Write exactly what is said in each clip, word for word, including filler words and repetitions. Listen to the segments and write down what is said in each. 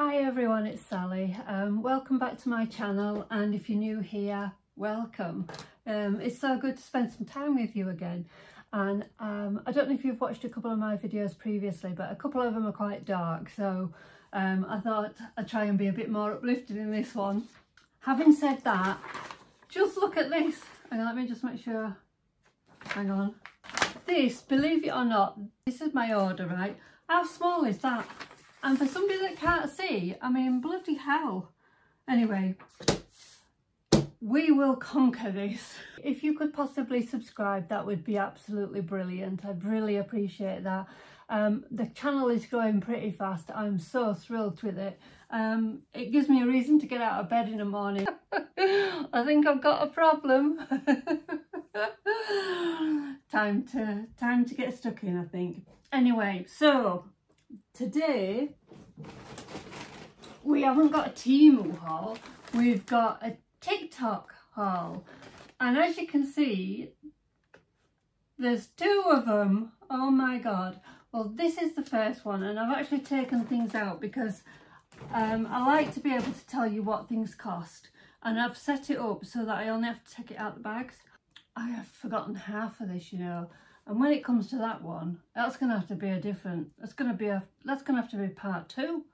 Hi everyone, it's Sally. Um, welcome back to my channel, and if you're new here, welcome. Um, it's so good to spend some time with you again. And um, I don't know if you've watched a couple of my videos previously, but a couple of them are quite dark, so um, I thought I'd try and be a bit more uplifted in this one. Having said that, just look at this. Hang on, let me just make sure. Hang on. This, believe it or not, this is my order, right? How small is that? And for somebody that can't see, I mean, bloody hell. Anyway, we will conquer this. If you could possibly subscribe, that would be absolutely brilliant. I'd really appreciate that. Um, the channel is growing pretty fast. I'm so thrilled with it. Um, it gives me a reason to get out of bed in the morning. I think I've got a problem. time to time to get stuck in, I think. Anyway, so today we haven't got a Temu haul, we've got a TikTok haul, and as you can see there's two of them. Oh my god. Well, this is the first one, and I've actually taken things out because um, I like to be able to tell you what things cost, and I've set it up so that I only have to take it out the bags. I have forgotten half of this, you know. And when it comes to that one, that's going to have to be a different, that's going to be a, that's going to have to be part two,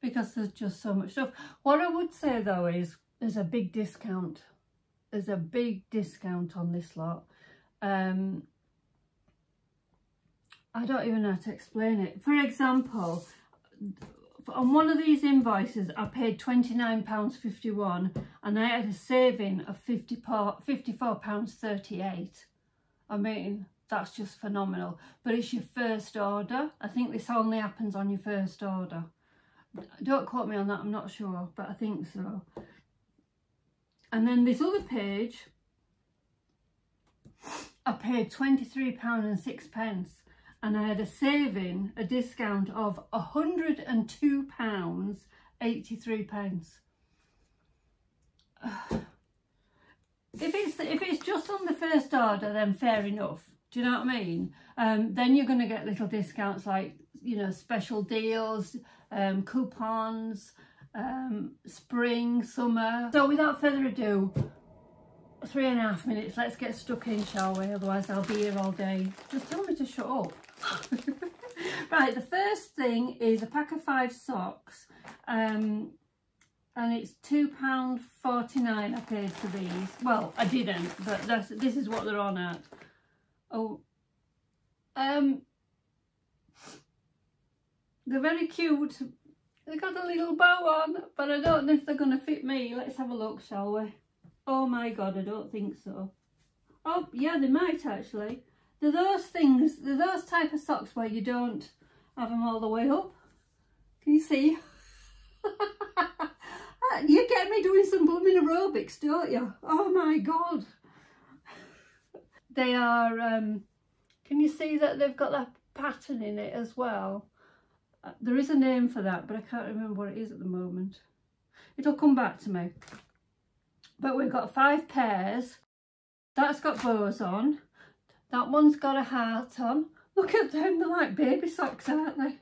because there's just so much stuff. What I would say though is, there's a big discount. There's a big discount on this lot. Um, I don't even know how to explain it. For example, on one of these invoices, I paid twenty-nine pounds fifty-one and I had a saving of fifty-four pounds thirty-eight. I mean, that's just phenomenal. But it's your first order. I think this only happens on your first order. Don't quote me on that, I'm not sure, but I think so. And then this other page, I paid twenty-three pounds and six pence and I had a saving, a discount of one hundred and two pounds eighty-three. If it's, if it's just on the first order, then fair enough. Do you know what I mean? Um, then you're going to get little discounts like, you know, special deals, um, coupons, um, spring, summer. So without further ado, three and a half minutes. Let's get stuck in, shall we? Otherwise I'll be here all day. Just tell me to shut up. Right, the first thing is a pack of five socks. Um, and it's two pounds forty-nine I paid for these. Well, I didn't, but that's, this is what they're on at. Oh, um, they're very cute. They've got a little bow on, but I don't know if they're going to fit me. Let's have a look, shall we? Oh my god, I don't think so. Oh, yeah, they might actually. They're those things, they're those type of socks where you don't have them all the way up. Can you see? You get me doing some blooming aerobics, don't you? Oh my god. They are, um, can you see that they've got that pattern in it as well? Uh, there is a name for that, but I can't remember what it is at the moment. It'll come back to me. But we've got five pairs. That's got bows on. That one's got a heart on. Look at them, they're like baby socks, aren't they?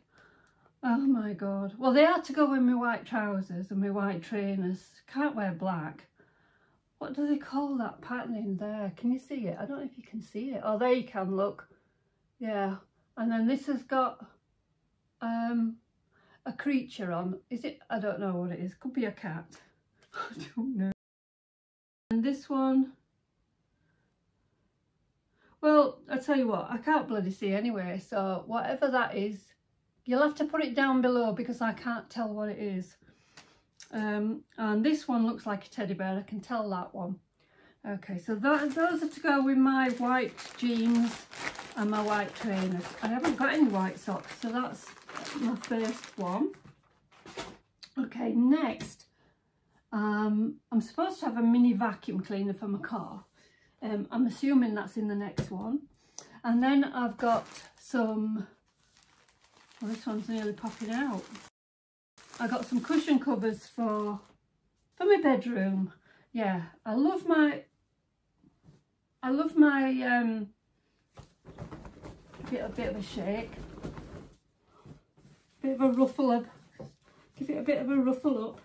Oh my god. Well, they had to go with my white trousers and my white trainers. Can't wear black. What do they call that pattern in there? Can you see it? I don't know if you can see it. Oh, there you can, look. Yeah. And then this has got um, a creature on. Is it? I don't know what it is. Could be a cat. I don't know. And this one. Well, I tell you what, I can't bloody see anyway. So whatever that is, you'll have to put it down below because I can't tell what it is. Um, and this one looks like a teddy bear, I can tell that one. Okay, so that, those are to go with my white jeans and my white trainers. I haven't got any white socks, so that's my first one. Okay, next, um, I'm supposed to have a mini vacuum cleaner for my car. Um, I'm assuming that's in the next one. And then I've got some, well, this one's nearly popping out. I got some cushion covers for for my bedroom. Yeah, I love my I love my um bit a bit of a shake, bit of a ruffle of give it a bit of a ruffle up.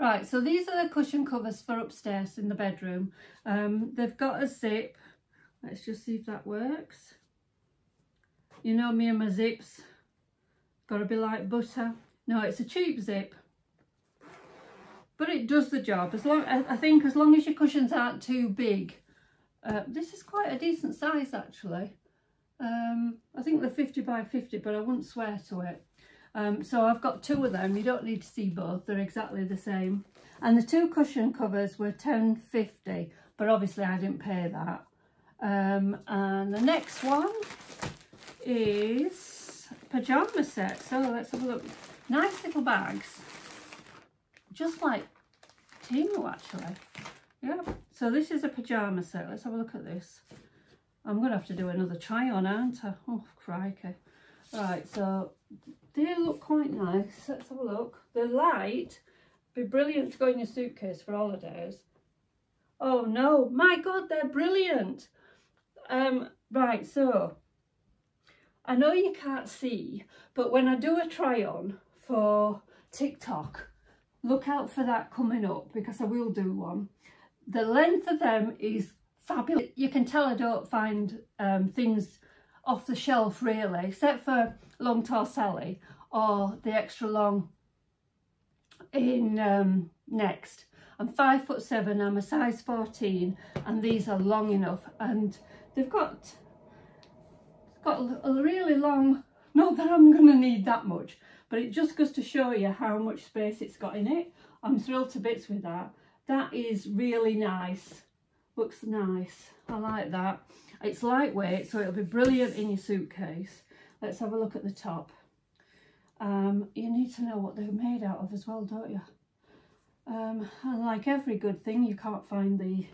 Right, so these are the cushion covers for upstairs in the bedroom. Um, they've got a zip. Let's just see if that works. You know me and my zips. Gotta be like butter. No, it's a cheap zip, but it does the job. As long, I think as long as your cushions aren't too big. Uh, this is quite a decent size actually. Um, I think they're fifty by fifty, but I wouldn't swear to it. Um, so I've got two of them. You don't need to see both. They're exactly the same. And the two cushion covers were ten fifty, but obviously I didn't pay that. Um, and the next one is pyjama set. So let's have a look. Nice little bags. Just like Temu actually. Yeah. So this is a pyjama set. Let's have a look at this. I'm going to have to do another try on, aren't I? Oh, crikey. Right, so they look quite nice. Let's have a look. They're light. Be brilliant to go in your suitcase for holidays. Oh no, my God, they're brilliant. Um, right, so I know you can't see, but when I do a try on for TikTok, look out for that coming up because I will do one. The length of them is fabulous. You can tell I don't find um, things off the shelf really, except for Long Tall Sally or the extra long in um, Next. I'm five foot seven, I'm a size fourteen, and these are long enough, and they've got got a really long, not that I'm gonna need that much, but it just goes to show you how much space it's got in it. I'm thrilled to bits with that. That is really nice. Looks nice. I like that. It's lightweight, so it'll be brilliant in your suitcase. Let's have a look at the top. Um, you need to know what they're made out of as well, don't you? Um, and like every good thing, you can't find the...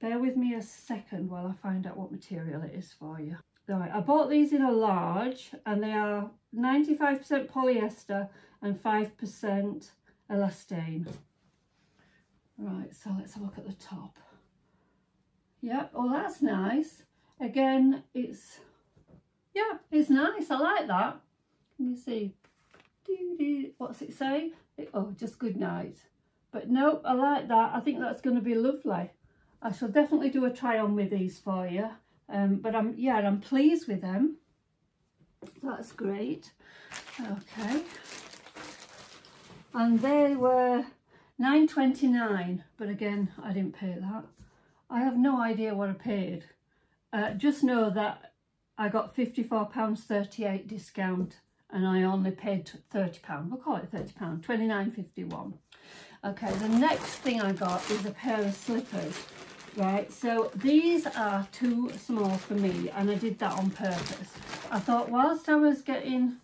Bear with me a second while I find out what material it is for you. Right, I bought these in a large, and they are ninety-five percent polyester and five percent elastane. Right, so let's have a look at the top. Yeah, oh, that's nice. Again, it's, yeah, it's nice. I like that. Let me see. What's it say? It, oh, just good night. But nope, I like that. I think that's going to be lovely. I shall definitely do a try on with these for you. Um, but I'm, yeah, I'm pleased with them. That's great. Okay. And they were nine twenty-nine, but again, I didn't pay that. I have no idea what I paid. Uh, just know that I got fifty-four pounds thirty-eight discount and I only paid thirty pounds. We'll call it thirty pounds, twenty-nine fifty-one. Okay, the next thing I got is a pair of slippers. Right, so these are too small for me and I did that on purpose. I thought whilst I was getting,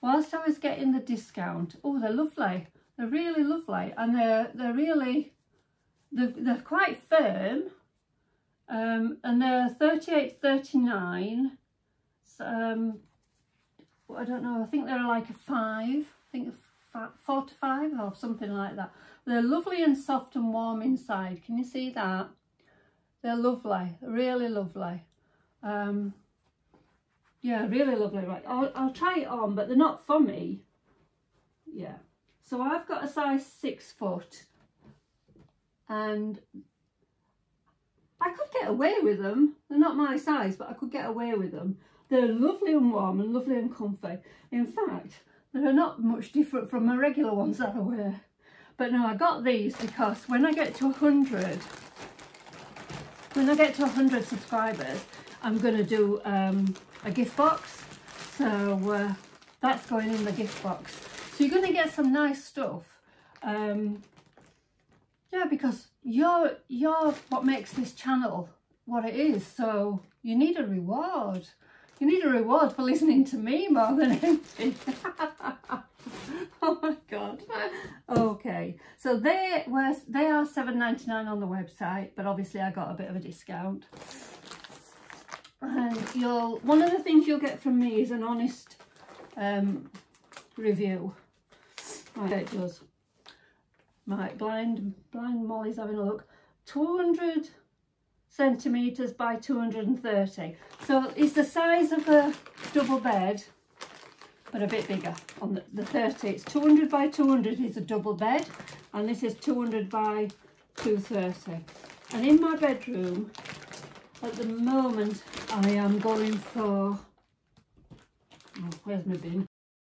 whilst I was getting the discount, oh, they're lovely. They're really lovely and they're, they're really, they're, they're quite firm. Um, and they're thirty-eight thirty-nine, so, um, I don't know, I think they're like a five, I think a four to five or something like that. They're lovely and soft and warm inside, can you see that? They're lovely, really lovely. Um, yeah, really lovely, right, I'll, I'll try it on, but they're not for me. Yeah, so I've got a size six foot and I could get away with them. They're not my size, but I could get away with them. They're lovely and warm and lovely and comfy. In fact, they're not much different from my regular ones that I wear. But no, I got these because when I get to one hundred, when I get to one hundred subscribers, I'm going to do um, a gift box. So uh, that's going in the gift box. So you're going to get some nice stuff. Um, yeah, because you're you're what makes this channel what it is, so you need a reward. You need a reward for listening to me more than anything. Oh my God. Okay, so they were they are seven ninety-nine on the website, but obviously I got a bit of a discount. And you'll one of the things you'll get from me is an honest um review. Right, it does. Right, blind, blind Molly's having a look. two hundred centimetres by two hundred thirty. So it's the size of a double bed. but a bit bigger. On the, the thirty, it's two hundred by two hundred is a double bed, and this is two hundred by two thirty. And in my bedroom, at the moment, I am going for, oh, where's my bin?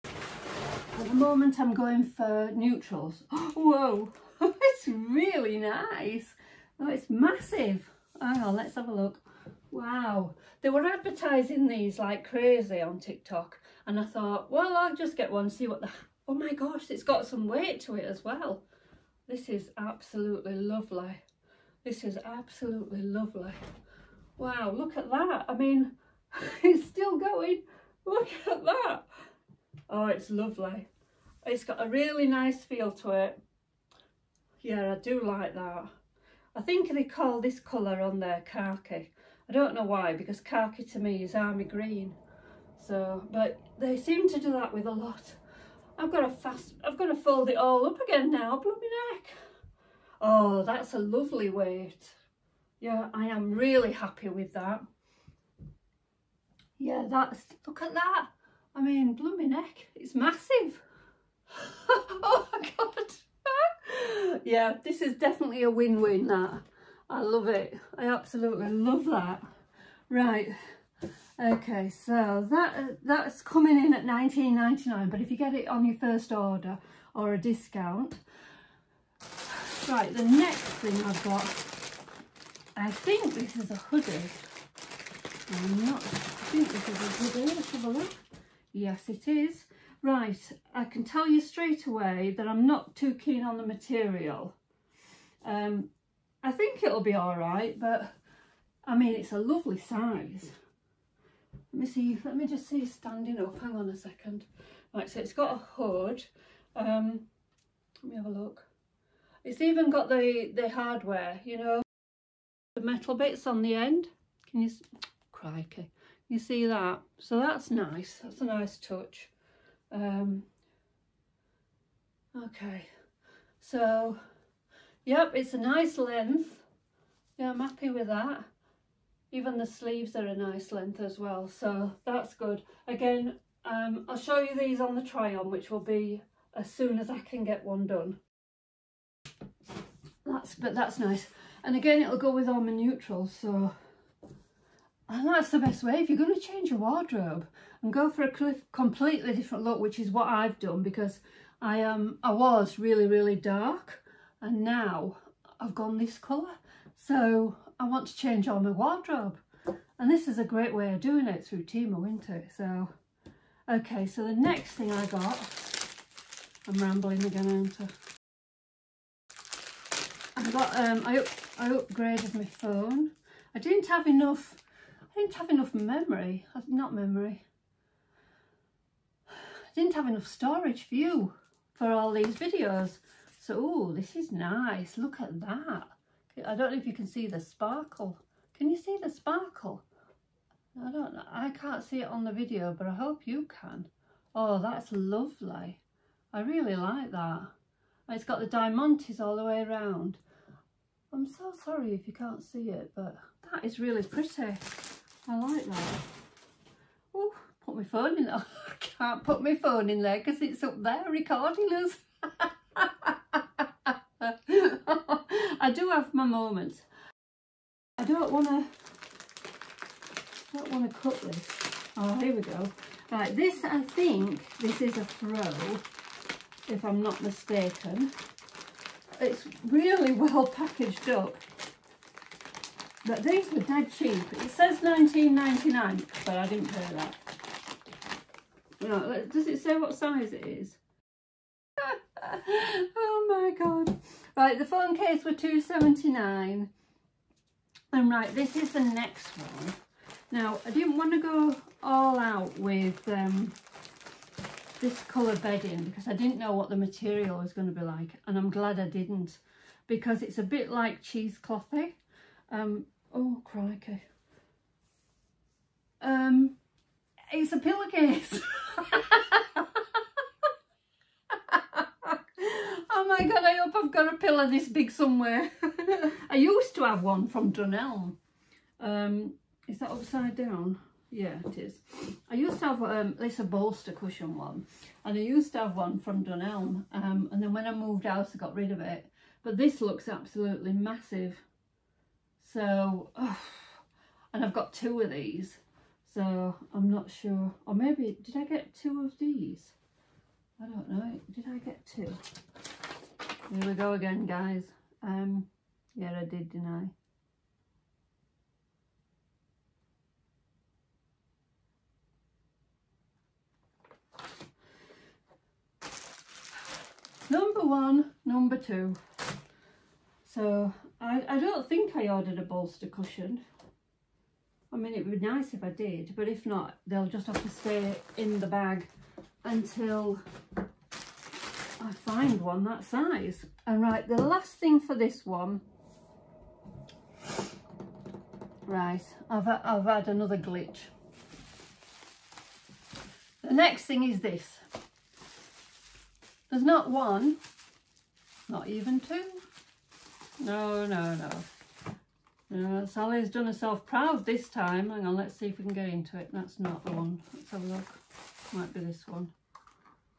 At the moment, I'm going for neutrals. Whoa, it's really nice. Oh, it's massive. Oh, let's have a look. Wow, they were advertising these like crazy on TikTok, and I thought, well, I'll just get one, see what the, oh my gosh, it's got some weight to it as well. This is absolutely lovely. This is absolutely lovely. Wow, look at that. I mean, it's still going. Look at that. Oh, it's lovely. It's got a really nice feel to it. Yeah, I do like that. I think they call this colour on there khaki. I don't know why, because khaki to me is army green. So, but they seem to do that with a lot. I've got to fast, I've got to fold it all up again now, bloody neck. Oh, that's a lovely weight. Yeah, I am really happy with that. Yeah, that's, look at that. I mean, blooming neck, it's massive. Oh my God. Yeah, this is definitely a win-win, that. I love it. I absolutely love that. Right. Okay, so that that's coming in at nineteen ninety-nine, but if you get it on your first order or a discount. Right, the next thing I've got, I think this is a hoodie. I'm not, I think this is a hoodie. Let's have a look. Yes, it is. Right, I can tell you straight away that I'm not too keen on the material. Um, I think it'll be all right, but I mean, it's a lovely size. Let me see, let me just see standing up. Hang on a second. Right, so it's got a hood. Um, let me have a look. It's even got the, the hardware, you know, the metal bits on the end. Can you, crikey, you see that? So that's nice. That's a nice touch. Um, okay, so, yep, it's a nice length. Yeah, I'm happy with that. Even the sleeves are a nice length as well, so that's good. Again, um, I'll show you these on the try on, which will be as soon as I can get one done. That's, but that's nice, and again it'll go with all my neutrals. So, and that's the best way if you're going to change your wardrobe and go for a completely different look, which is what I've done, because I am I was really really dark, and now I've gone this colour, so I want to change all my wardrobe, and this is a great way of doing it through Temu, isn't it? So okay, so the next thing I got, I'm rambling again, aren't I? I got, um, I, up, I upgraded my phone. I didn't have enough, I didn't have enough memory, not memory. I didn't have enough storage view for all these videos. So, oh, this is nice, look at that. I don't know if you can see the sparkle. Can you see the sparkle? I don't know, I can't see it on the video, but I hope you can. Oh, that's lovely. I really like that. It's got the diamantes all the way around. I'm so sorry if you can't see it, but that is really pretty. I like that. Oh, put my phone in there. I can't put my phone in there because it's up there recording us. I do have my moments. I don't want to. I don't want to cut this. Oh, here we go. Right, this I think this is a throw, if I'm not mistaken. It's really well packaged up, but these were dead cheap. It says nineteen ninety-nine, but I didn't pay that. No, does it say what size it is? Oh my God. Right, the phone case were two seventy-nine, and right, this is the next one. Now, I didn't want to go all out with um this colour bedding, because I didn't know what the material was going to be like, and I'm glad I didn't, because it's a bit like cheeseclothy. Um, oh crikey. Um, it's a pillowcase. Oh my God, I hope I've got a pillow this big somewhere. I used to have one from Dunelm. Um, is that upside down? Yeah, it is. I used to have um, this a bolster cushion one, and I used to have one from Dunelm, um, and then when I moved out I got rid of it. But this looks absolutely massive. So, oh, and I've got two of these, so I'm not sure. Or maybe, did I get two of these? I don't know. Did I get two? Here we go again, guys. Um, yeah, I did, didn't I? Number one, number two. So I, I don't think I ordered a bolster cushion. I mean, it would be nice if I did, but if not, they'll just have to stay in the bag until I find one that size. And right, the last thing for this one. Right, I've, I've had another glitch. The next thing is this. There's not one, not even two. No, no, no. Uh, Sally's done herself proud this time. Hang on, let's see if we can get into it. That's not the one. Let's have a look. Might be this one.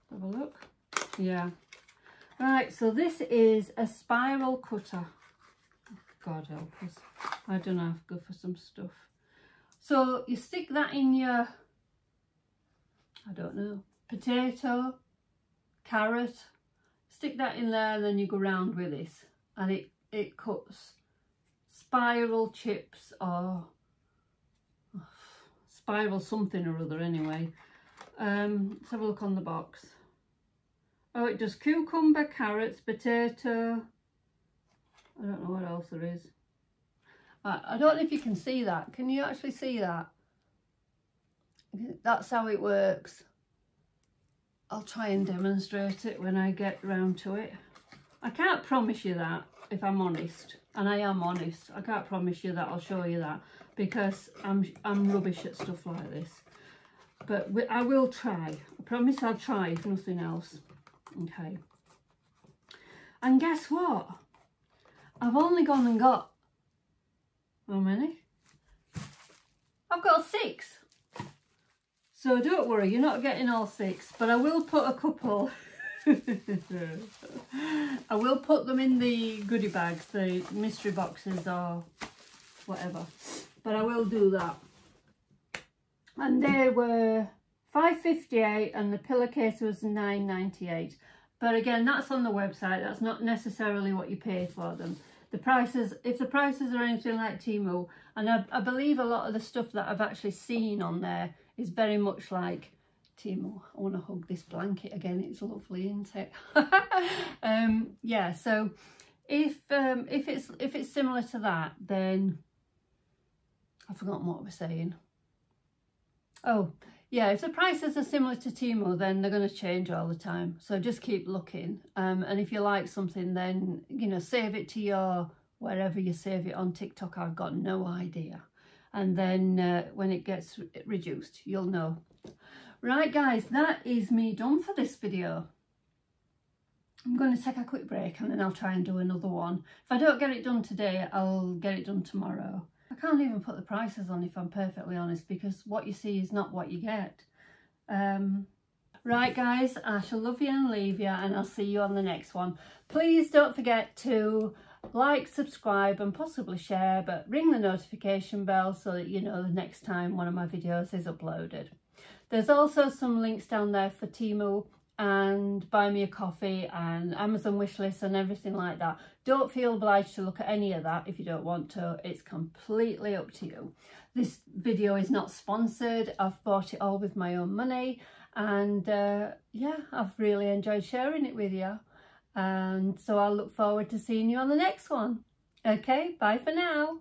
Have a look. Yeah. Right, so this is a spiral cutter. God help us. I don't know. I've got for some stuff. So you stick that in your, I don't know, potato, carrot. Stick that in there, and then you go round with this. And it, it cuts spiral chips or spiral something or other anyway. Um, let's have a look on the box. Oh, it does cucumber, carrots, potato. I don't know what else there is. Right, I don't know if you can see that. Can you actually see that? That's how it works. I'll try and demonstrate it when I get round to it. I can't promise you that, if I'm honest, and I am honest. I can't promise you that I'll show you that, because I'm I'm rubbish at stuff like this. But we, I will try. I promise I'll try, if nothing else. Okay. And guess what? I've only gone and got how many? I've got six. So don't worry, you're not getting all six, but I will put a couple. I will put them in the goodie bags, the mystery boxes or whatever, but I will do that. And they were five fifty-eight and the pillowcase was nine ninety-eight, but again, that's on the website. That's not necessarily what you pay for them. The prices, if the prices are anything like Temu, and I, I believe a lot of the stuff that I've actually seen on there is very much like Temu. I want to hug this blanket again, it's lovely, isn't it? um yeah, so if um if it's if it's similar to that, then I've forgotten what we're saying. Oh yeah, if the prices are similar to Temu, then they're going to change all the time, so just keep looking. Um and if you like something, then, you know, save it to your wherever you save it on TikTok, I've got no idea, and then uh, when it gets reduced, you'll know. Right guys, that is me done for this video. I'm going to take a quick break and then I'll try and do another one. If I don't get it done today, I'll get it done tomorrow. I can't even put the prices on, if I'm perfectly honest, because what you see is not what you get. Um, right guys, I shall love you and leave you, and I'll see you on the next one. Please don't forget to like, subscribe and possibly share, but ring the notification bell so that you know the next time one of my videos is uploaded. There's also some links down there for Temu and Buy Me a Coffee and Amazon wishlist and everything like that. Don't feel obliged to look at any of that if you don't want to. It's completely up to you. This video is not sponsored. I've bought it all with my own money, and uh, yeah, I've really enjoyed sharing it with you. And so I'll look forward to seeing you on the next one. Okay, bye for now.